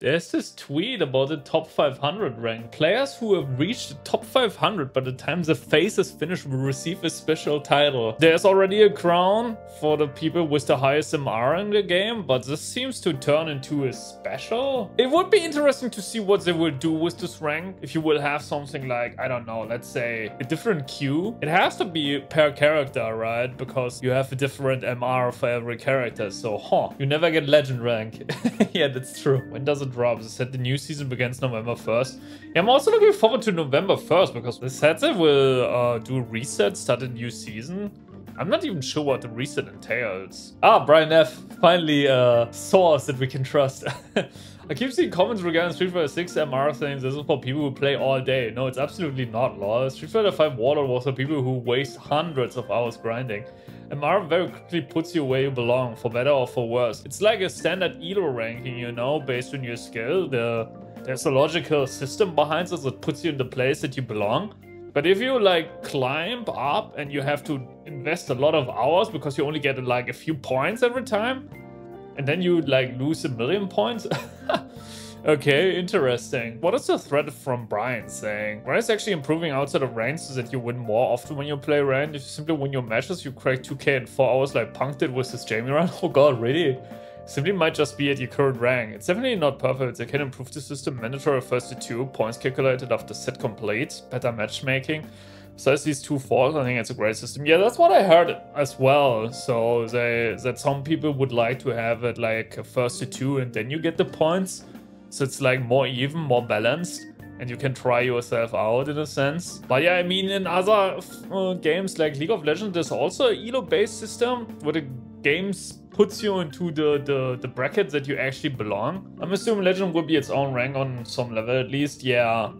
There's this tweet about the top 500 rank. Players who have reached the top 500 by the time the phase is finished will receive a special title. There's already a crown for the people with the highest MR in the game, but this seems to turn into a special. It would be interesting to see what they will do with this rank. If you will have something like, I don't know, let's say a different queue. It has to be per character, right? Because you have a different MR for every character. So, you never get legend rank. Yeah, that's true. When does it drops? It said the new season begins November 1st. Yeah, I'm also looking forward to November 1st because they said they will do a reset, start a new season. I'm not even sure what the reset entails. Ah, Brian F, finally a source that we can trust. I keep seeing comments regarding Street Fighter 6 MR saying this is for people who play all day. No, it's absolutely not, lol. Street Fighter 5 Warlord Wars for people who waste hundreds of hours grinding. MR very quickly puts you where you belong, for better or for worse. It's like a standard ELO ranking, you know, based on your skill. There's a logical system behind this that puts you in the place that you belong. But if you like climb up and you have to invest a lot of hours because you only get like a few points every time, and then you like lose 1,000,000 points. Okay, interesting. What is the thread from Brian saying? Brian is actually improving outside of rank so that you win more often when you play rank. If you simply win your matches, you crack 2K in 4 hours like Punk did with his Jamie Ryan. Oh god, really? Simply might just be at your current rank. It's definitely not perfect. They can improve the system. Mandatory first to 2, points calculated after set complete, better matchmaking. Besides these two faults, I think it's a great system. Yeah, that's what I heard as well. So that some people would like to have it like first to 2 and then you get the points. So it's like more even, more balanced, and you can try yourself out in a sense. But yeah, I mean, in other games like League of Legends, there's also an ELO-based system where the games puts you into the bracket that you actually belong. I'm assuming Legend will be its own rank on some level at least, yeah.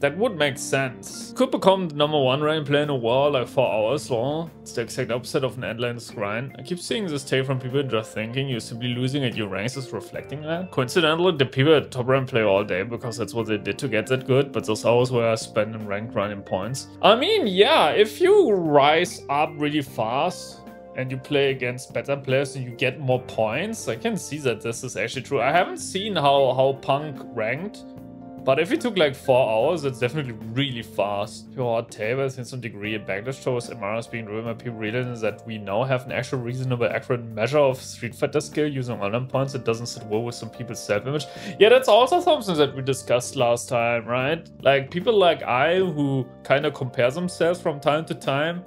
That would make sense. Could become the #1 rank player in a while, like 4 hours long. It's the exact opposite of an endless grind. I keep seeing this take from people just thinking you're simply losing at your ranks is reflecting that. Coincidentally, the people at top rank play all day because that's what they did to get that good, but those hours were spent in rank grinding points. I mean, yeah, if you rise up really fast and you play against better players and you get more points, I can see that this is actually true. I haven't seen how Punk ranked, but if it took like 4 hours, it's definitely really fast. Pure hot table has in some degree a backlash towards MRs being driven by people realizing that we now have an actual reasonable accurate measure of Street Fighter skill using online points that doesn't sit well with some people's self-image. Yeah, that's also something that we discussed last time, right? Like people like I who kind of compare themselves from time to time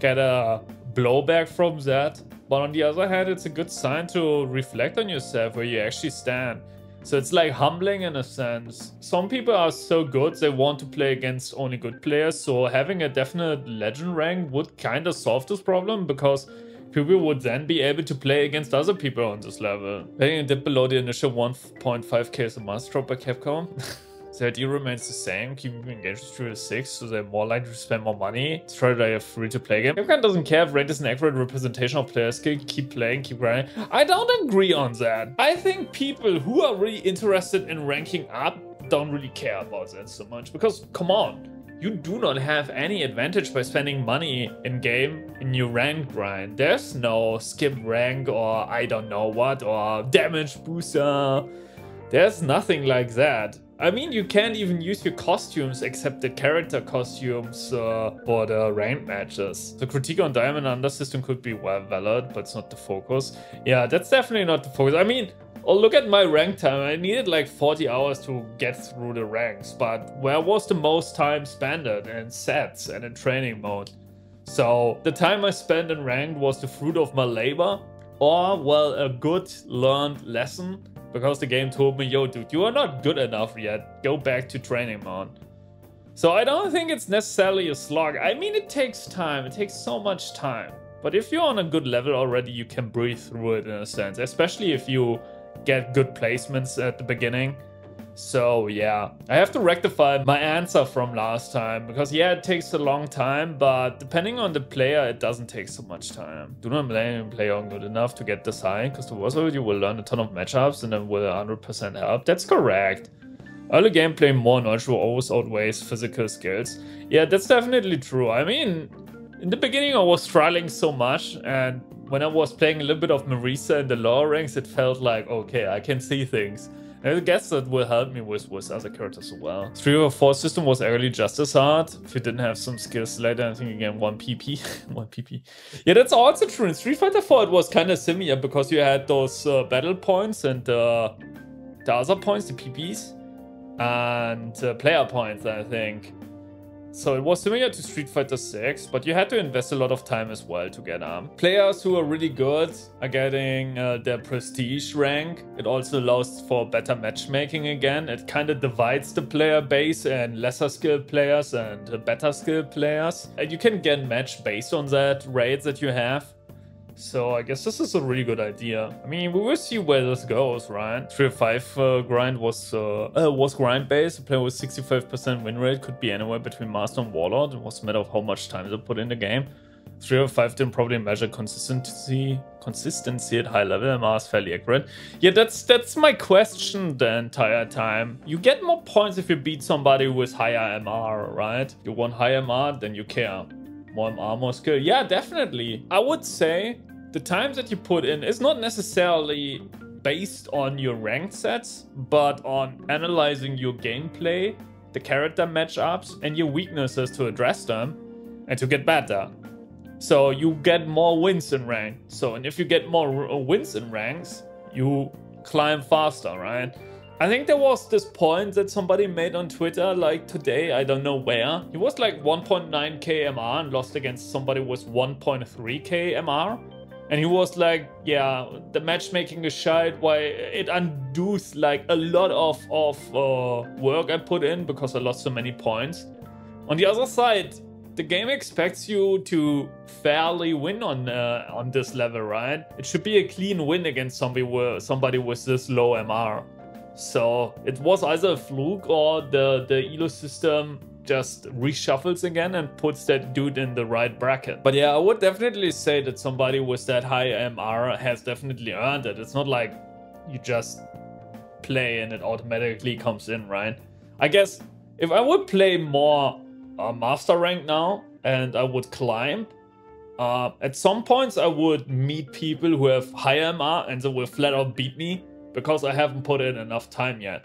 get a blowback from that. But on the other hand, it's a good sign to reflect on yourself where you actually stand. So it's like humbling in a sense. Some people are so good, they want to play against only good players. So having a definite legend rank would kind of solve this problem because people would then be able to play against other people on this level. Playing a dip below the initial 1.5k is a must drop by Capcom. The idea remains the same, keeping engaged through the 6, so they're more likely to spend more money. It's tried a free-to-play game. Capcom doesn't care if ranked is an accurate representation of player skill, keep playing, keep grinding. I don't agree on that. I think people who are really interested in ranking up don't really care about that so much, because come on. You do not have any advantage by spending money in-game in your rank grind. There's no skip rank or I don't know what or damage booster. There's nothing like that. I mean, you can't even use your costumes except the character costumes for the ranked matches. The critique on Diamond Under system could be well valid, but it's not the focus. Yeah, that's definitely not the focus. I mean, oh, look at my rank time. I needed like 40 hours to get through the ranks, but where was the most time spent in sets and in training mode? So the time I spent in ranked was the fruit of my labor or, well, a good learned lesson. Because the game told me, yo, dude, you are not good enough yet. Go back to training mode. So I don't think it's necessarily a slog. I mean, it takes time. It takes so much time. But if you're on a good level already, you can breathe through it in a sense. Especially if you get good placements at the beginning. So, yeah. I have to rectify my answer from last time. Because, yeah, it takes a long time. But depending on the player, it doesn't take so much time. Do not blame a player good enough to get this high. Because the worst of it, you will learn a ton of matchups. And it will 100% help. That's correct. Early gameplay more knowledge will always outweighs physical skills. Yeah, that's definitely true. I mean, in the beginning, I was struggling so much. And when I was playing a little bit of Marisa in the lower ranks, it felt like, okay, I can see things. And I guess that will help me with other characters as well. Street Fighter 4 system was early just as hard. If you didn't have some skills later, I think again 1 PP. 1 PP. Yeah, that's also true. In Street Fighter 4 it was kind of similar because you had those battle points and the other points, the PPs, and player points, I think. So it was similar to Street Fighter 6, but you had to invest a lot of time as well to get armed. Players who are really good are getting their prestige rank. It also allows for better matchmaking again. It kind of divides the player base and lesser skilled players and better skilled players. And you can get matched based on that raid that you have. So I guess this is a really good idea. I mean, we will see where this goes, right? 3-5 grind was grind based. A player with 65% win rate could be anywhere between Master and Warlord. It was a matter of how much time they put in the game. 3-5 didn't probably measure consistency at high level. MR is fairly accurate. Yeah, that's my question the entire time. You get more points if you beat somebody with higher MR, right? You want higher MR, then you care. More MR, more skill. Yeah, definitely. I would say the time that you put in is not necessarily based on your ranked sets, but on analyzing your gameplay, the character matchups, and your weaknesses to address them and to get better. So you get more wins in rank. So, and if you get more wins in ranks, you climb faster, right? I think there was this point that somebody made on Twitter, like today, I don't know where. He was like 1.9k MR and lost against somebody with 1.3k MR. And he was like, yeah, the matchmaking is shite, why it undoes like a lot of work I put in because I lost so many points. On the other side, the game expects you to fairly win on this level, right? It should be a clean win against somebody with this low MR. So it was either a fluke or the elo system just reshuffles again and puts that dude in the right bracket. But yeah, I would definitely say that somebody with that high MR has definitely earned it. It's not like you just play and it automatically comes in, right? I guess if I would play more Master Rank now and I would climb, at some points I would meet people who have high MR and they will flat out beat me, because I haven't put in enough time yet.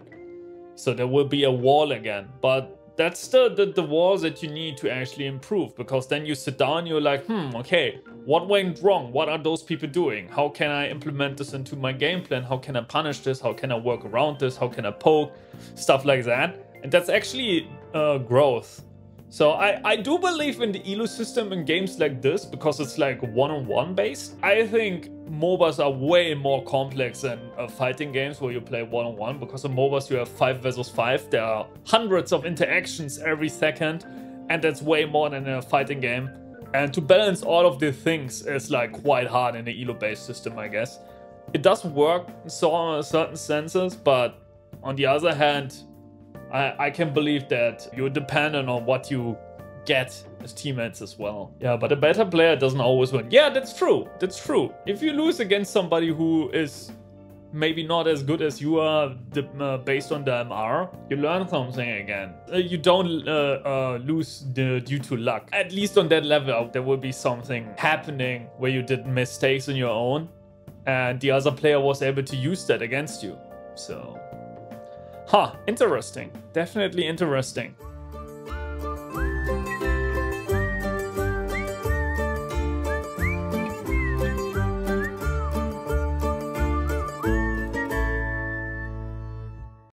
So there will be a wall again. But that's the wall that you need to actually improve, because then you sit down, you're like, okay, what went wrong? What are those people doing? How can I implement this into my game plan? How can I punish this? How can I work around this? How can I poke? Stuff like that. And that's actually growth. So I do believe in the elo system in games like this, because it's like one-on-one based. I think MOBAs are way more complex than fighting games where you play one-on-one, because in MOBAs you have 5 versus 5. There are hundreds of interactions every second, and that's way more than a fighting game. And to balance all of the things is like quite hard in the elo-based system, I guess. It does work in certain senses, but on the other hand, I can believe that you're dependent on what you get as teammates as well. Yeah, but a better player doesn't always win. Yeah, that's true. That's true. If you lose against somebody who is maybe not as good as you are based on the MR, you learn something again. You don't lose due to luck. At least on that level, there will be something happening where you did mistakes on your own and the other player was able to use that against you. So... huh, interesting. Definitely interesting.